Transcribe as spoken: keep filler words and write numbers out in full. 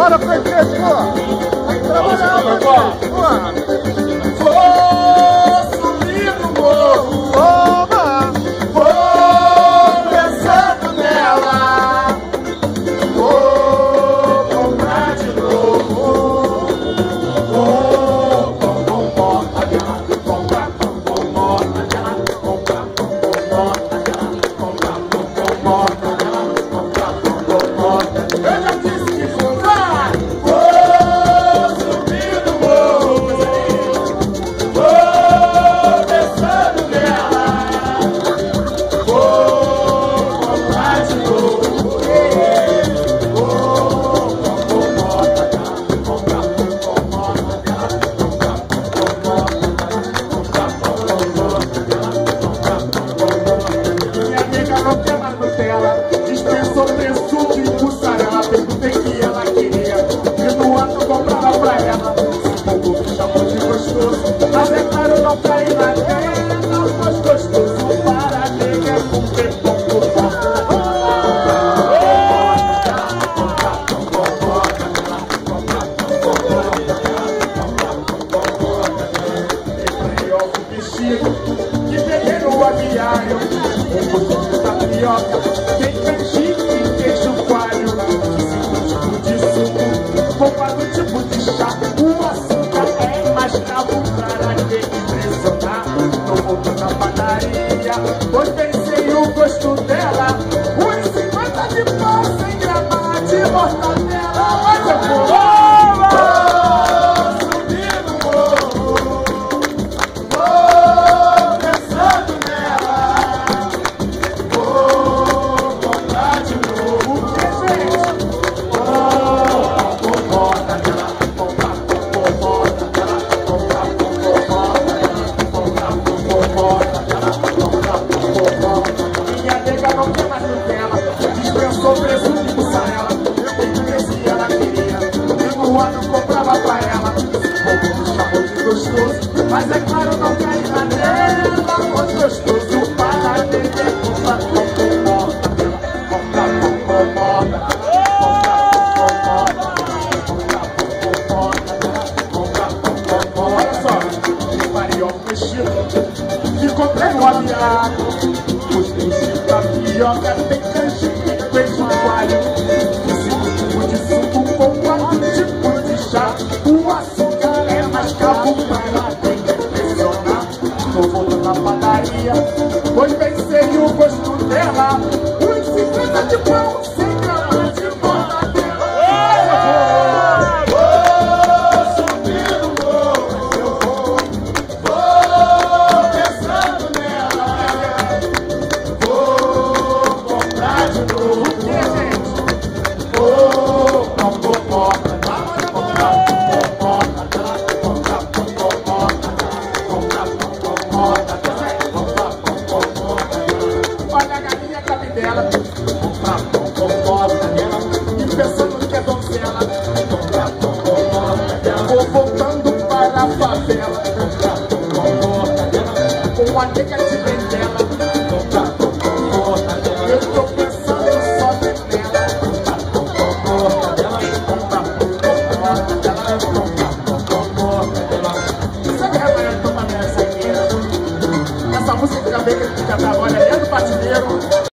Bora pra frente, boa! Tem que trabalhar, meu irmão! Vou subir no morro, toma! Vou pensando nela, vou comprar de novo. Vou comprar de novo, comprar, comprar, comprar, comprar, comprar. O açúcar é mais caro.